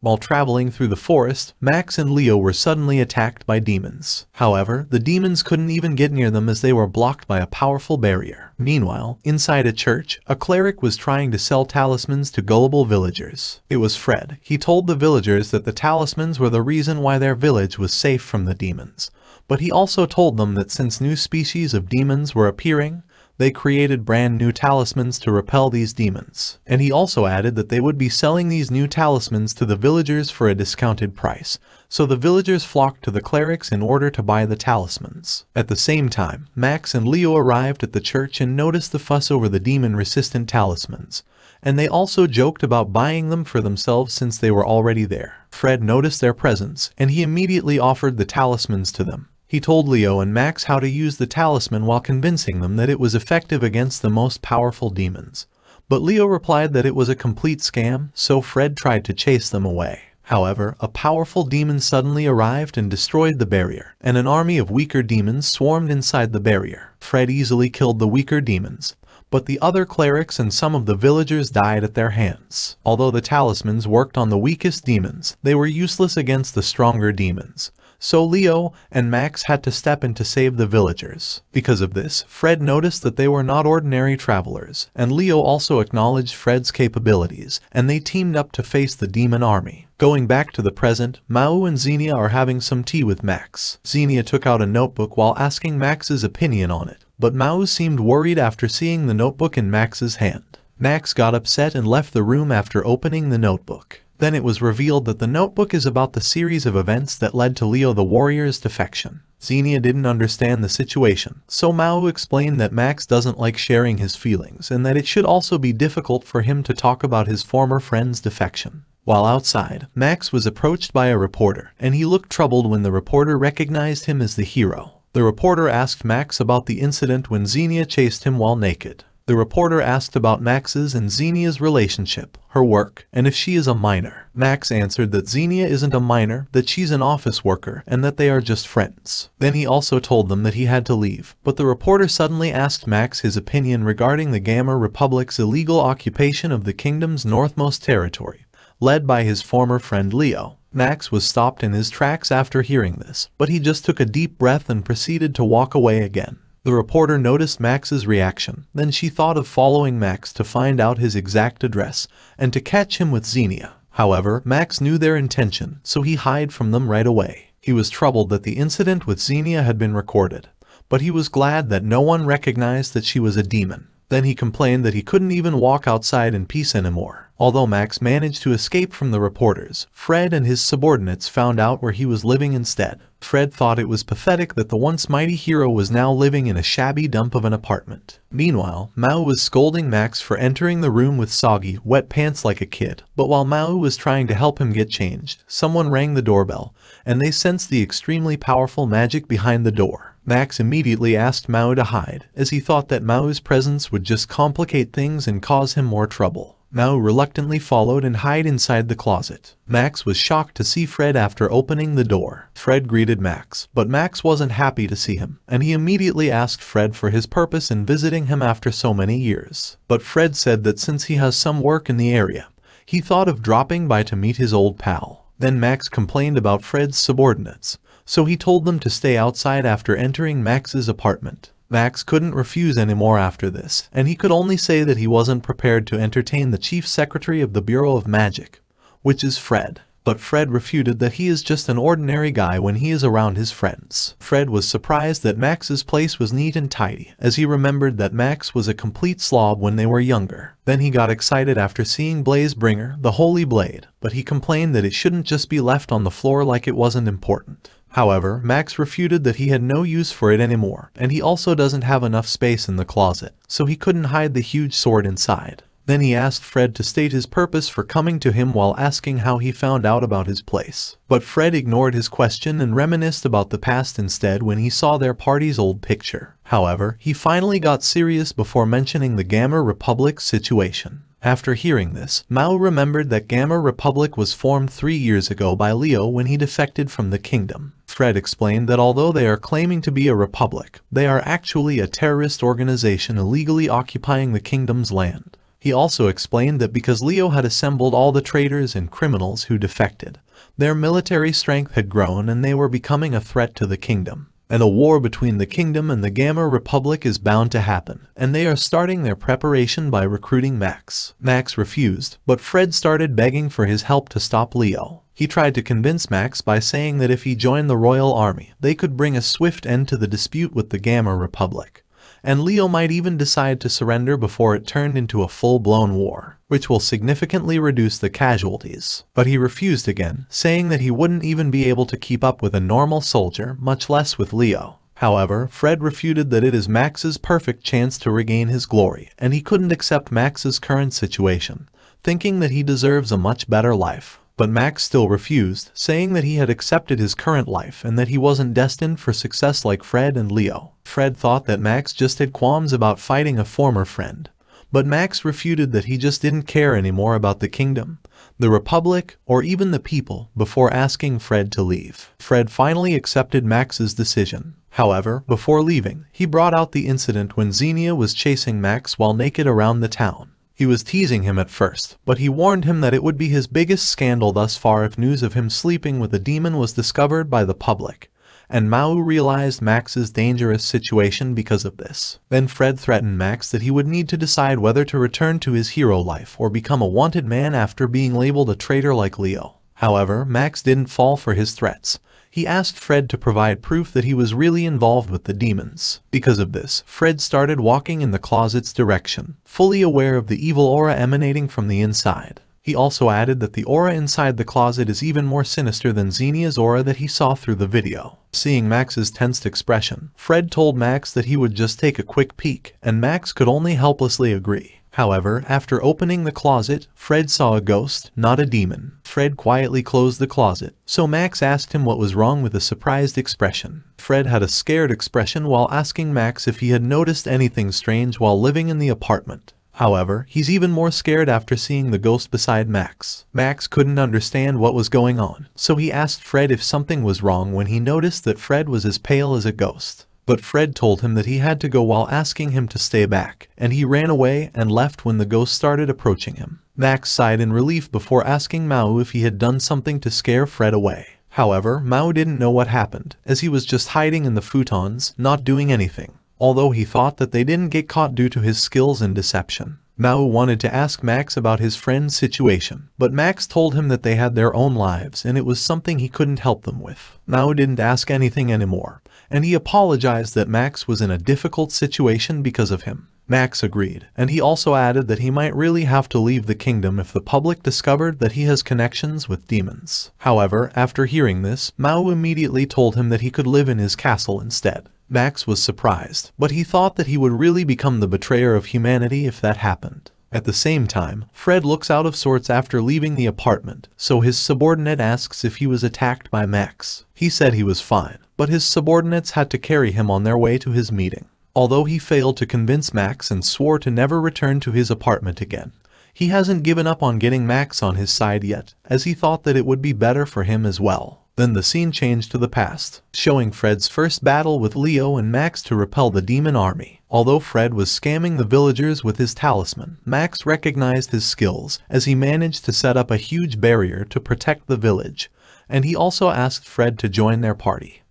While traveling through the forest, Max and Leo were suddenly attacked by demons. However, the demons couldn't even get near them as they were blocked by a powerful barrier. Meanwhile, inside a church, a cleric was trying to sell talismans to gullible villagers. It was Fred. He told the villagers that the talismans were the reason why their village was safe from the demons. But he also told them that since new species of demons were appearing, they created brand new talismans to repel these demons. And he also added that they would be selling these new talismans to the villagers for a discounted price, so the villagers flocked to the clerics in order to buy the talismans. At the same time, Max and Leo arrived at the church and noticed the fuss over the demon-resistant talismans, and they also joked about buying them for themselves since they were already there. Fred noticed their presence, and he immediately offered the talismans to them. He told Leo and Max how to use the talisman while convincing them that it was effective against the most powerful demons. But Leo replied that it was a complete scam, so Fred tried to chase them away. However, a powerful demon suddenly arrived and destroyed the barrier, and an army of weaker demons swarmed inside the barrier. Fred easily killed the weaker demons, but the other clerics and some of the villagers died at their hands. Although the talismans worked on the weakest demons, they were useless against the stronger demons. So Leo and Max had to step in to save the villagers. Because of this, Fred noticed that they were not ordinary travelers, and Leo also acknowledged Fred's capabilities, and they teamed up to face the demon army. Going back to the present, Mao and Xenia are having some tea with Max. Xenia took out a notebook while asking Max's opinion on it, but Mao seemed worried after seeing the notebook in Max's hand. Max got upset and left the room after opening the notebook. Then it was revealed that the notebook is about the series of events that led to Leo the Warrior's defection. Xenia didn't understand the situation, so Mao explained that Max doesn't like sharing his feelings and that it should also be difficult for him to talk about his former friend's defection. While outside, Max was approached by a reporter, and he looked troubled when the reporter recognized him as the hero. The reporter asked Max about the incident when Xenia chased him while naked. The reporter asked about Max's and Xenia's relationship, her work, and if she is a minor. Max answered that Xenia isn't a minor, that she's an office worker, and that they are just friends. Then he also told them that he had to leave, but the reporter suddenly asked Max his opinion regarding the Gamma Republic's illegal occupation of the kingdom's northmost territory, led by his former friend Leo. Max was stopped in his tracks after hearing this, but he just took a deep breath and proceeded to walk away again. The reporter noticed Max's reaction, then she thought of following Max to find out his exact address and to catch him with Xenia. However, Max knew their intention, so he hid from them right away. He was troubled that the incident with Xenia had been recorded, but he was glad that no one recognized that she was a demon. Then he complained that he couldn't even walk outside in peace anymore. Although Max managed to escape from the reporters, Fred and his subordinates found out where he was living instead. Fred thought it was pathetic that the once mighty hero was now living in a shabby dump of an apartment. Meanwhile, Mao was scolding Max for entering the room with soggy, wet pants like a kid. But while Mao was trying to help him get changed, someone rang the doorbell, and they sensed the extremely powerful magic behind the door. Max immediately asked Mao to hide, as he thought that Mao's presence would just complicate things and cause him more trouble. Mao reluctantly followed and hid inside the closet. Max was shocked to see Fred after opening the door. Fred greeted Max, but Max wasn't happy to see him, and he immediately asked Fred for his purpose in visiting him after so many years. But Fred said that since he has some work in the area, he thought of dropping by to meet his old pal. Then Max complained about Fred's subordinates, so he told them to stay outside after entering Max's apartment. Max couldn't refuse anymore after this, and he could only say that he wasn't prepared to entertain the chief secretary of the Bureau of Magic, which is Fred. But Fred refuted that he is just an ordinary guy when he is around his friends. Fred was surprised that Max's place was neat and tidy, as he remembered that Max was a complete slob when they were younger. Then he got excited after seeing Blaze Bringer, the Holy Blade, but he complained that it shouldn't just be left on the floor like it wasn't important. However, Max refuted that he had no use for it anymore, and he also doesn't have enough space in the closet, so he couldn't hide the huge sword inside. Then he asked Fred to state his purpose for coming to him while asking how he found out about his place. But Fred ignored his question and reminisced about the past instead when he saw their party's old picture. However, he finally got serious before mentioning the Gamma Republic situation. After hearing this, Mao remembered that Gamma Republic was formed 3 years ago by Leo when he defected from the kingdom. Fred explained that although they are claiming to be a republic, they are actually a terrorist organization illegally occupying the kingdom's land. He also explained that because Leo had assembled all the traitors and criminals who defected, their military strength had grown and they were becoming a threat to the kingdom. And a war between the kingdom and the Gamma Republic is bound to happen, and they are starting their preparation by recruiting Max. Max refused, but Fred started begging for his help to stop Leo. He tried to convince Max by saying that if he joined the Royal Army, they could bring a swift end to the dispute with the Gamma Republic, and Leo might even decide to surrender before it turned into a full-blown war, which will significantly reduce the casualties. But he refused again, saying that he wouldn't even be able to keep up with a normal soldier, much less with Leo. However, Fred refuted that it is Max's perfect chance to regain his glory, and he couldn't accept Max's current situation, thinking that he deserves a much better life. But Max still refused, saying that he had accepted his current life and that he wasn't destined for success like Fred and Leo. Fred thought that Max just had qualms about fighting a former friend, but Max refuted that he just didn't care anymore about the kingdom, the Republic, or even the people before asking Fred to leave. Fred finally accepted Max's decision. However, before leaving, he brought out the incident when Xenia was chasing Max while naked around the town. He was teasing him at first, but he warned him that it would be his biggest scandal thus far if news of him sleeping with a demon was discovered by the public, and Mau realized Max's dangerous situation because of this. Then Fred threatened Max that he would need to decide whether to return to his hero life or become a wanted man after being labeled a traitor like Leo. However, Max didn't fall for his threats. He asked Fred to provide proof that he was really involved with the demons. Because of this, Fred started walking in the closet's direction, fully aware of the evil aura emanating from the inside. He also added that the aura inside the closet is even more sinister than Xenia's aura that he saw through the video. Seeing Max's tensed expression, Fred told Max that he would just take a quick peek, and Max could only helplessly agree. However, after opening the closet, Fred saw a ghost, not a demon. Fred quietly closed the closet, so Max asked him what was wrong with a surprised expression. Fred had a scared expression while asking Max if he had noticed anything strange while living in the apartment. However, he's even more scared after seeing the ghost beside Max. Max couldn't understand what was going on, so he asked Fred if something was wrong when he noticed that Fred was as pale as a ghost. But Fred told him that he had to go while asking him to stay back, and he ran away and left when the ghost started approaching him. Max sighed in relief before asking Mau if he had done something to scare Fred away. However, Mau didn't know what happened, as he was just hiding in the futons, not doing anything, although he thought that they didn't get caught due to his skills in deception. Mau wanted to ask Max about his friend's situation, but Max told him that they had their own lives and it was something he couldn't help them with. Mau didn't ask anything anymore, and he apologized that Max was in a difficult situation because of him. Max agreed, and he also added that he might really have to leave the kingdom if the public discovered that he has connections with demons. However, after hearing this, Mau immediately told him that he could live in his castle instead. Max was surprised, but he thought that he would really become the betrayer of humanity if that happened. At the same time, Fred looks out of sorts after leaving the apartment, so his subordinate asks if he was attacked by Max. He said he was fine, but his subordinates had to carry him on their way to his meeting. Although he failed to convince Max and swore to never return to his apartment again, he hasn't given up on getting Max on his side yet, as he thought that it would be better for him as well. Then the scene changed to the past, showing Fred's first battle with Leo and Max to repel the demon army. Although Fred was scamming the villagers with his talisman, Max recognized his skills as he managed to set up a huge barrier to protect the village, and he also asked Fred to join their party.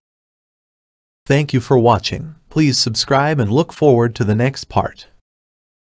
Thank you for watching. Please subscribe and look forward to the next part.